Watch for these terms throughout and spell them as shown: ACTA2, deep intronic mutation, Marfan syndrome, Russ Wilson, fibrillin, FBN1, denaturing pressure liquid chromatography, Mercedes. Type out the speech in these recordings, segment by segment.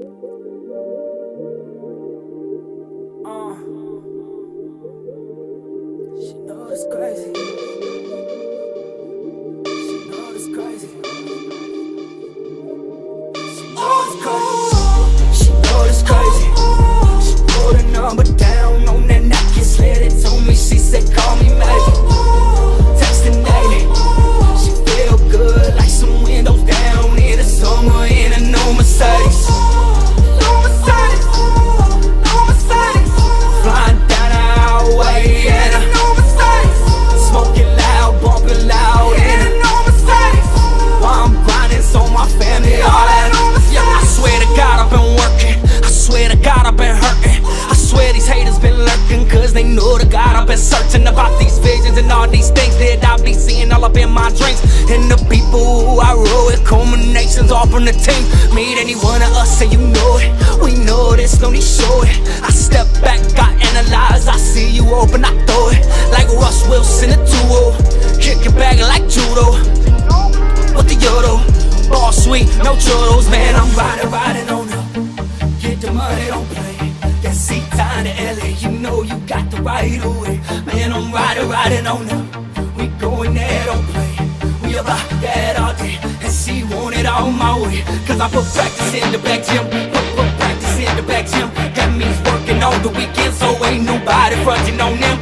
She knows it's crazy. She knows it's crazy. She knows it's crazy. She knows it's crazy. She put her number down on that napkin, slid it on me. She said, "Call me Maggie." Texting daily. She feel good, like some windows down in the summer in a new Mercedes. Cause they knew the God. I've been searching about these visions and all these things that I be seeing all up in my dreams. And the people who I rule with, culminations all from the team. Meet any one of us and you know it. We know this, no need show it. I step back, I analyze, I see you open, I throw it. Like Russ Wilson, a duo, kick it back like judo. With the yodel, ball sweet, no churros. Man, I'm riding on up. Get the money, don't play. That seat time to LA, you know you got the right away. Man, I'm riding on up. We going there, don't play. We about that all day. And she want it all my way. Cause I put practice in the back gym. Put practice in the back gym. That means working on the weekend, so ain't nobody fronting on them.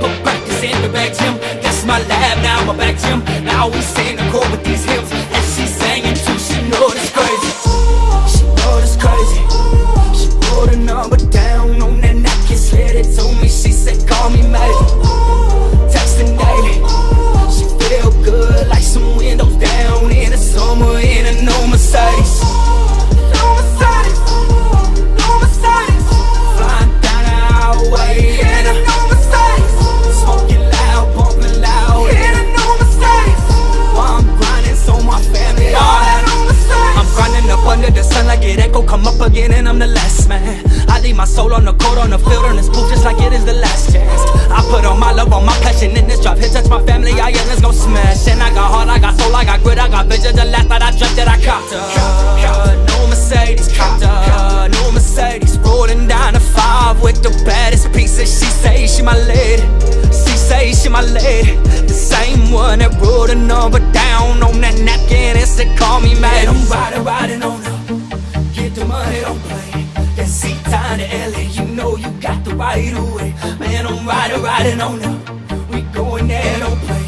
Put practice in the back gym. That's my lab, now my back gym. Now we sing the chord with these hymns. And she singing too, she know this crazy. She know this crazy. She put a number down. Come up again and I'm the last man. I leave my soul on the court, on the field, on this booth, just like it is the last chance. I put all my love, all my passion in this drop. Hit touch my family, I am, let's go smash. And I got heart, I got soul, I got grit, I got vision. The last night I dreamt that I copped her. No Mercedes, copped her. No Mercedes, rolling down a 5 with the baddest pieces. She say she my lady. She say she my lady. The same one that wrote a number down on that napkin and said, "Call me Maggie." I'm riding on her. The money don't play. That seat time to LA, you know you got the right away. Man, I'm riding on up. We going there, don't play.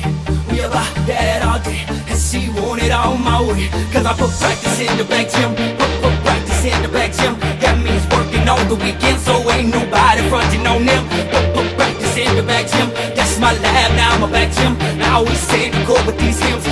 We about that all day. And she want it all my way. Cause I put practice in the back gym. Put practice in the back gym. That means working on the weekend, so ain't nobody fronting on them. Put practice in the back gym. That's my lab, now my back gym. Now we sing the chord with these hymns.